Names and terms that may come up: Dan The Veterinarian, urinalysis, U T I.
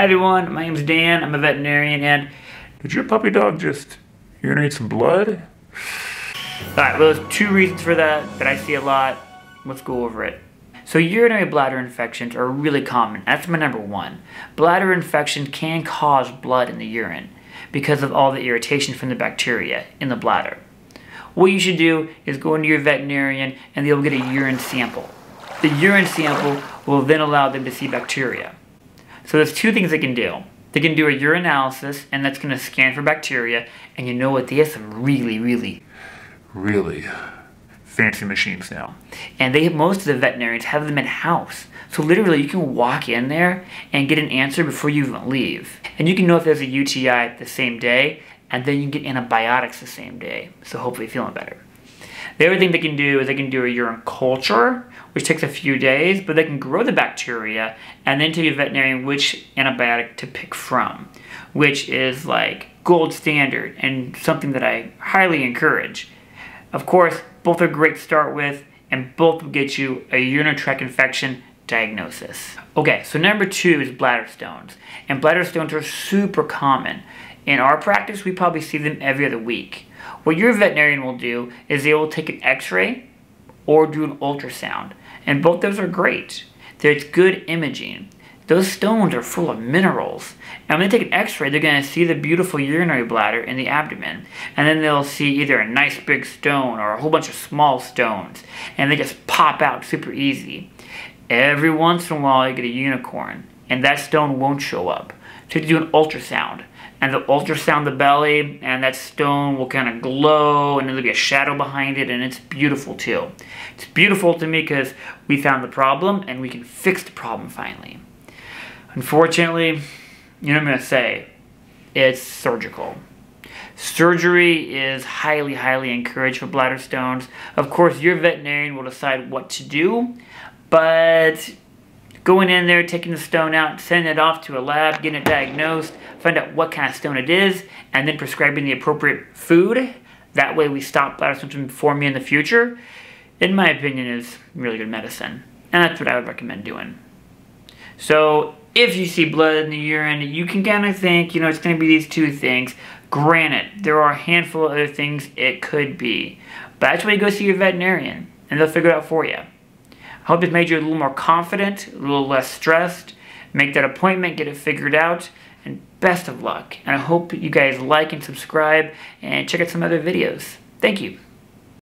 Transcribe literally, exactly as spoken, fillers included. Hi everyone, my name is Dan, I'm a veterinarian, and did your puppy dog just urinate some blood? Alright, well there's two reasons for that that I see a lot. Let's go over it. So urinary bladder infections are really common. That's my number one. Bladder infection can cause blood in the urine because of all the irritation from the bacteria in the bladder. What you should do is go into your veterinarian and they'll get a urine sample. The urine sample will then allow them to see bacteria. So there's two things they can do. They can do a urinalysis, and that's going to scan for bacteria, and you know what, they have some really, really, really fancy machines now. And they, most of the veterinarians have them in-house. So literally you can walk in there and get an answer before you even leave. And you can know if there's a U T I the same day, and then you can get antibiotics the same day. So hopefully feeling better. The other thing they can do is they can do a urine culture, which takes a few days, but they can grow the bacteria and then tell your veterinarian which antibiotic to pick from, which is like gold standard and something that I highly encourage. Of course, both are great to start with and both will get you a urinary tract infection diagnosis. Okay, so number two is bladder stones. And bladder stones are super common. In our practice, we probably see them every other week. What your veterinarian will do is they will take an x-ray or do an ultrasound. And both those are great. There's good imaging. Those stones are full of minerals. And when they take an x-ray, they're going to see the beautiful urinary bladder in the abdomen. And then they'll see either a nice big stone or a whole bunch of small stones. And they just pop out super easy. Every once in a while, you get a unicorn. And that stone won't show up. So you do an ultrasound. And they'll ultrasound the belly, and that stone will kind of glow, and there'll be a shadow behind it, and it's beautiful too. It's beautiful to me because we found the problem, and we can fix the problem finally. Unfortunately, you know what I'm going to say, it's surgical. Surgery is highly, highly encouraged for bladder stones. Of course, your veterinarian will decide what to do, but going in there, taking the stone out, sending it off to a lab, getting it diagnosed, find out what kind of stone it is, and then prescribing the appropriate food. That way we stop bladder stones from forming in the future. In my opinion, is really good medicine. And that's what I would recommend doing. So if you see blood in the urine, you can kind of think, you know, it's going to be these two things. Granted, there are a handful of other things it could be. But that's why you go see your veterinarian, and they'll figure it out for you. I hope it made you a little more confident, a little less stressed. Make that appointment, get it figured out, and best of luck. And I hope you guys like and subscribe and check out some other videos. Thank you.